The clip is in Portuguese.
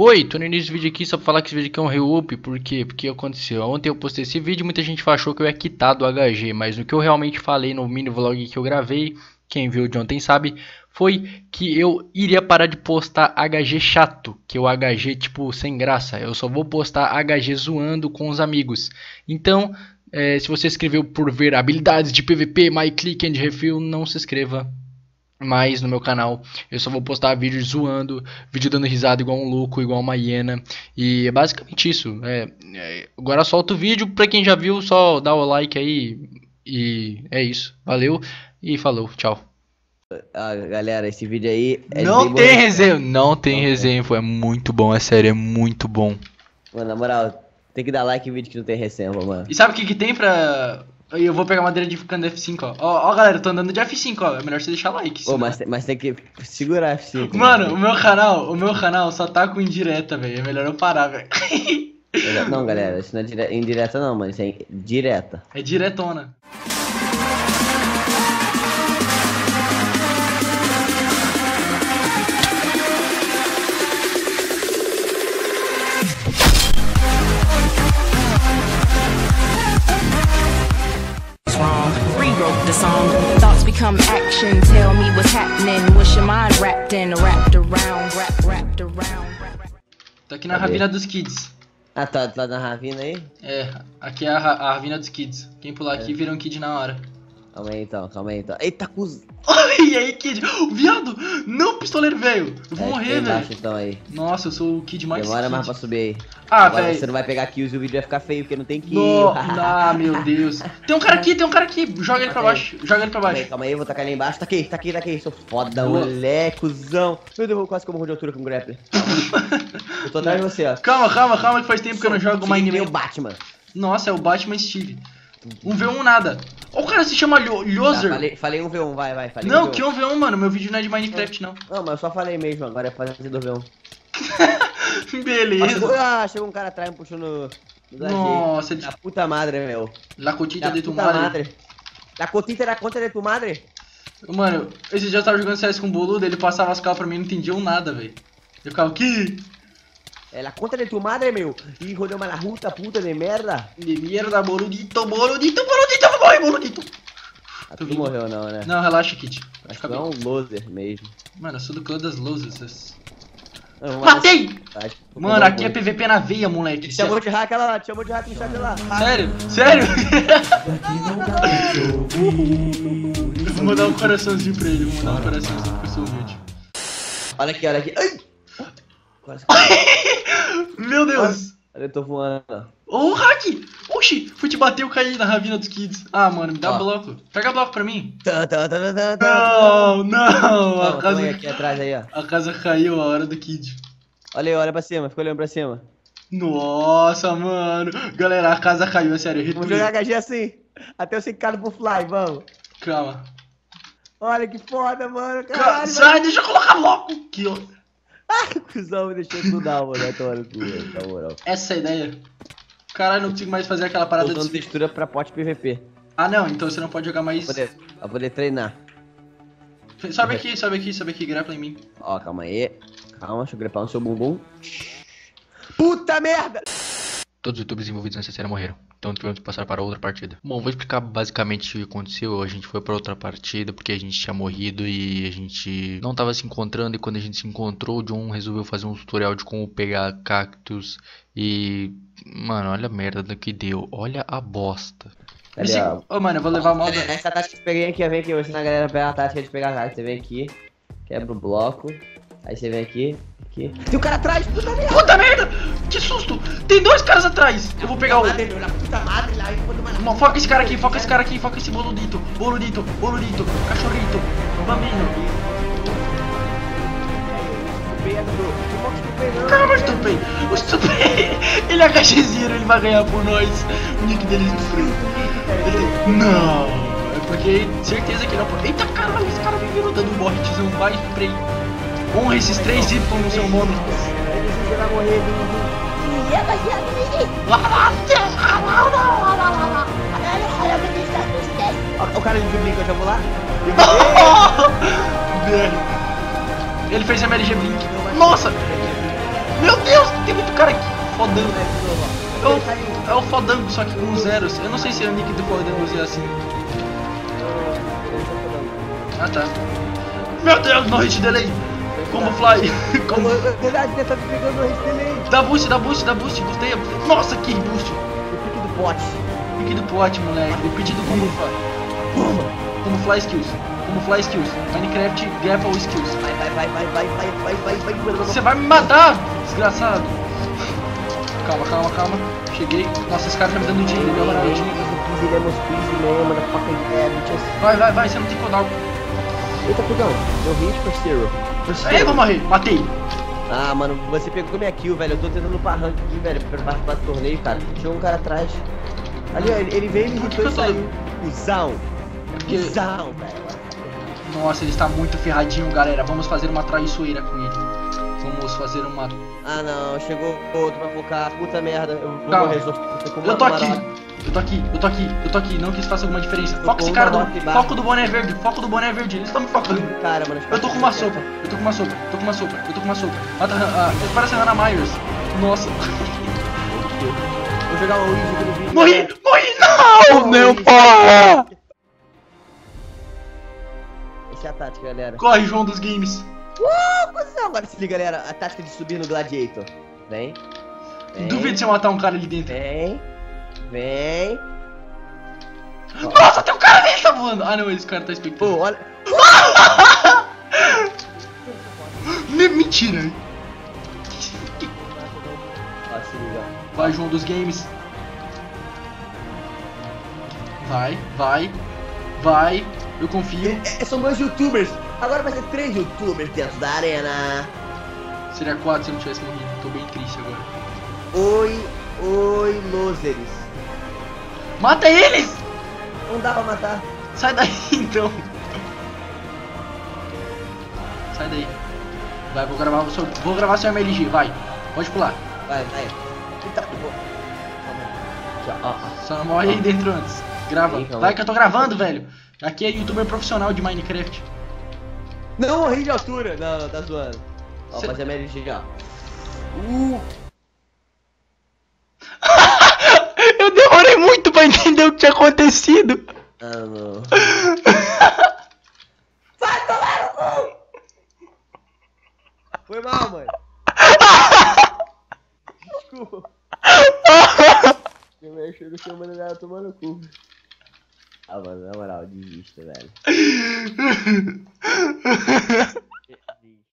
Oi, tô no início do vídeo aqui só pra falar que esse vídeo aqui é um re-up. Por quê? Porque aconteceu, ontem eu postei esse vídeo, muita gente achou que eu ia quitar do HG, mas o que eu realmente falei no mini vlog que eu gravei, quem viu de ontem sabe, foi que eu iria parar de postar HG chato, que é o HG tipo sem graça, eu só vou postar HG zoando com os amigos. Então, se você escreveu por ver habilidades de PVP, My Click and Refill, não se inscreva mais no meu canal. Eu só vou postar vídeo zoando, vídeo dando risada igual um louco, igual uma hiena. E é basicamente isso. Agora solta o vídeo. Pra quem já viu, só dá o like aí. E é isso. Valeu e falou. Tchau. Ah, galera, esse vídeo aí é não tem bom. Resenha. Não tem resenha. É muito bom, é sério, é muito bom. Mano, na moral, tem que dar like em vídeo que não tem resenha, mano. E sabe o que que tem pra... Eu vou pegar madeira de ficando F5, ó. Ó, galera, eu tô andando de F5, ó. É melhor você deixar like. Ô, mas tem que segurar F5. Mano, o meu canal só tá com indireta, velho. É melhor eu parar, velho. Não, galera, isso não é indireta não, mano. Isso é direta. É diretona. The song thoughts become action, tell me what's happening, wish your mind wrapped in, wrapped around, wrapped around. Tô aqui na ravina dos kids. Ah, tá lá na ravina aí? É, aqui é a ravina dos kids. Quem pular aqui vira um kid na hora. Calma aí então. Eita, cuz... E aí, kid? Viado! Não, pistoleiro, velho! Eu vou morrer, velho. Então, aí. Nossa, eu sou o kid mais kid. Demora mais pra subir aí. Ah, velho. Você não vai pegar kills e o vídeo vai ficar feio, porque não tem kill. No... Ah, meu Deus. Tem um cara aqui. Joga ele pra baixo. Calma aí, eu vou tacar ele embaixo. Tá aqui. Sou foda, moleque, cuzão. Meu Deus, eu quase que eu morro de altura com o grappler. Eu tô atrás de você, ó. Calma, que faz tempo que eu não jogo mais ninguém. É o Batman. Nossa, é o Batman Steve. 1v1 nada. Ó, o cara se chama Lioser. Falei 1v1, vai. Falei não, 1v1. Que 1v1, mano. Meu vídeo não é de Minecraft, não. Não, mas eu só falei mesmo. Agora é fazer 2v1. Beleza. Chegou um cara atrás me puxando. Nossa, da puta madre, meu. La cotita de tu madre. La cotita da conta de tu madre. Mano, esse dia eu tava jogando CS com um boludo. Ele passava as calças pra mim e não entendia um nada, velho. Eu ficava, que... La conta de tu madre, meu. Hijo de uma ruta, puta de merda. De merda, boludito, morre, boludito. Ah, tu morreu não, né? Não, relaxa, Kit. Acho que é um loser mesmo. Mano, eu sou do clã das losers. Matei! Mano, aqui é PVP na veia, moleque. Te chamou de hack no chat lá. Sério? Eu vou dar um coraçãozinho pra ele. Vou dar um coraçãozinho pro seu vídeo. Olha aqui. Ai! Meu Deus! Eu tô voando. Ô, hack! Oxi, fui te bater, eu caí na ravina dos kids. Ah, mano, me dá bloco. Pega bloco pra mim. Não! A casa aqui atrás aí, ó. A casa caiu a hora do kid. Olha aí, olha pra cima, fica olhando pra cima. Nossa, mano. Galera, a casa caiu, é sério. Vamos jogar HG assim. Até eu ser caro pro fly, vamos. Calma. Olha que foda, mano. Caralho, sai, deixa eu colocar bloco aqui, ó. Ah, cuzão, me deixou estudar, mano. Vai tomar no cu, na moral. Essa é a ideia. Caralho, não consigo mais fazer aquela parada de textura pra pote PVP. Ah, não, então você não pode jogar mais. Pra poder treinar. Sobe aqui, grapla em mim. Ó, calma aí. Calma, deixa eu grapar no seu bumbum. Puta merda! Todos os youtubers envolvidos nessa série morreram. Então tivemos que passar para outra partida. Bom, vou explicar basicamente o que aconteceu. A gente foi para outra partida porque a gente tinha morrido e a gente não tava se encontrando. E quando a gente se encontrou, o John resolveu fazer um tutorial de como pegar cactos. E... mano, olha a merda que deu. Olha a bosta. Ô, mano, eu vou levar a moda. Essa tática que eu peguei aqui, vem aqui. Eu vou ensinar a galera a pegar a tática de pegar cactos. Você vem aqui, quebra o bloco. Aí você vem aqui. Tem um cara atrás, puta merda! Que susto! Tem dois caras atrás! Eu vou pegar o... Não, foca esse cara aqui, foca esse boludito, cachorrito, bambino. Caramba, eu estupei! Ele é cachezeiro, ele vai ganhar por nós. O nick dele é estupendo. Não, é porque certeza que ele não... Eita, caralho, esse cara me virou dando um borritzão, vai, spray. Honra esses 3 y no seu nome. Você vai morrer, o cara de blink, eu já vou lá. Ele fez a MLG blink. Nossa! Meu Deus, tem muito cara aqui. Fodango, né? É o Fodango, só que com zeros. Eu não sei se é o nick do Fodango é assim. Ah, tá. Meu Deus, no hit delay. Como fly. Como... Verdade, você tá pegando no hit delay. Dá boost. Gostei. Nossa, que boost. O pique do pote. O pique do pote, moleque. O pedido do Como Fly Skills. Como Fly Skills. Minecraft Grapple Skills. Vai. Você vai me matar, desgraçado. Calma. Cheguei. Nossa, esse cara tá me dando dinheiro. Vai. Você não tem codal. Eita, codal. Morri de parceiro. Aí, vou morrer. Matei. Ah, mano, você pegou minha kill, velho. Eu tô tentando upar rank aqui, velho. Pra participar do torneio, cara. Tinha um cara atrás. Ali, ele veio e me irritou e saiu. Cusão. Bizarro, velho. Nossa, ele está muito ferradinho, galera. Vamos fazer uma traiçoeira com ele. Vamos fazer uma... Ah, não. Chegou outro pra focar. Puta merda. Eu tô aqui. Não que isso faça alguma diferença. Foca esse cara do... Foco do boné verde. Eles estão me focando. Cara, mano. Eu tô com uma sopa. Parece a Hannah Myers. Nossa. Vou jogar o Luigi no vídeo. Morri! Não, meu pai! A tática, galera. Corre, João dos Games. Agora se liga, galera. A tática de subir no Gladiator. Vem. Duvido de você matar um cara ali dentro. Vem. Nossa, tem um cara ali, tá voando. Ah, não, esse cara tá expectando. Pô, olha. Mentira. Vai, João dos Games. Vai. Eu confio. São 2 youtubers. Agora vai ser 3 youtubers dentro da arena. Seria 4 se eu não tivesse morrido. Tô bem triste agora. Oi, losers. Mata eles! Não dá pra matar. Sai daí, então. Sai daí. Vai, vou gravar seu MLG. Vai. Pode pular. Vai. Eita, só morre aí dentro antes. Grava. Vai que eu tô gravando, velho. Aqui é youtuber profissional de Minecraft. Não morri de altura. Não, tá zoando. Ó, fazer a MLG já. Eu demorei muito pra entender o que tinha acontecido. Ah, não. Vai tomar no cu! Foi mal, mãe. Desculpa. Eu chego chamando ela tomando cu. Ah, mano, na moral, desista, velho.